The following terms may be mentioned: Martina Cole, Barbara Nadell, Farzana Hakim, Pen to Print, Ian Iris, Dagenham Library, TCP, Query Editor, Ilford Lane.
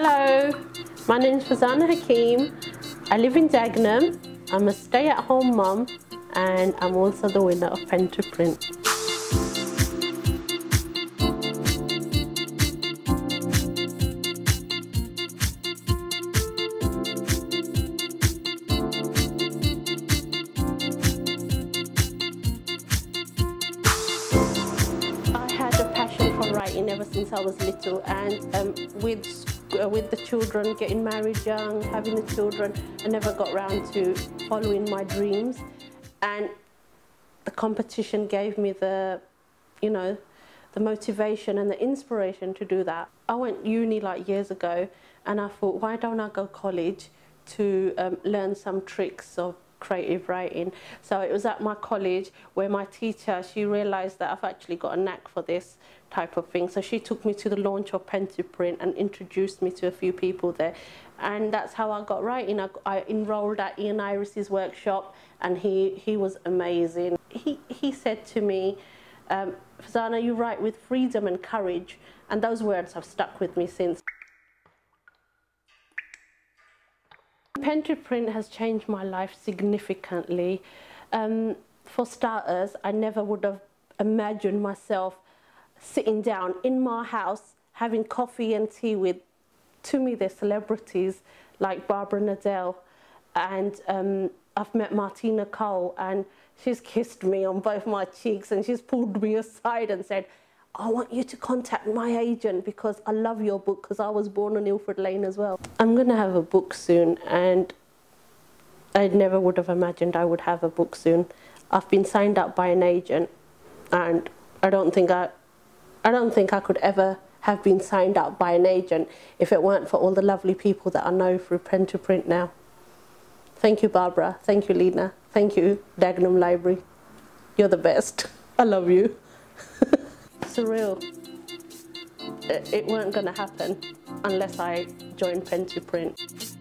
Hello, my name is Farzana Hakim. I live in Dagenham. I'm a stay-at-home mum and I'm also the winner of Pen to Print. I had a passion for writing ever since I was little, and with the children, getting married young, having the children, I never got round to following my dreams, and the competition gave me the, you know, the motivation and the inspiration to do that. I went uni like years ago, and I thought, why don't I go college to learn some tricks of creative writing? So it was at my college where my teacher, she realised that I've actually got a knack for this type of thing, so she took me to the launch of Pen to Print and introduced me to a few people there, and that's how I got writing. I enrolled at Ian Iris's workshop, and he was amazing. He said to me, Farzana, you write with freedom and courage, and those words have stuck with me since. Pen to Print has changed my life significantly. For starters, I never would have imagined myself sitting down in my house having coffee and tea with, to me, they're celebrities like Barbara Nadell, and I've met Martina Cole, and she's kissed me on both my cheeks and she's pulled me aside and said, I want you to contact my agent because I love your book, because I was born on Ilford Lane as well. I'm going to have a book soon, and I never would have imagined I would have a book soon. I've been signed up by an agent, and I don't think I could ever have been signed up by an agent if it weren't for all the lovely people that I know through Pen to Print now. Thank you, Barbara. Thank you, Lena. Thank you, Dagenham Library. You're the best. I love you. Surreal. It weren't going to happen unless I joined Pen to Print.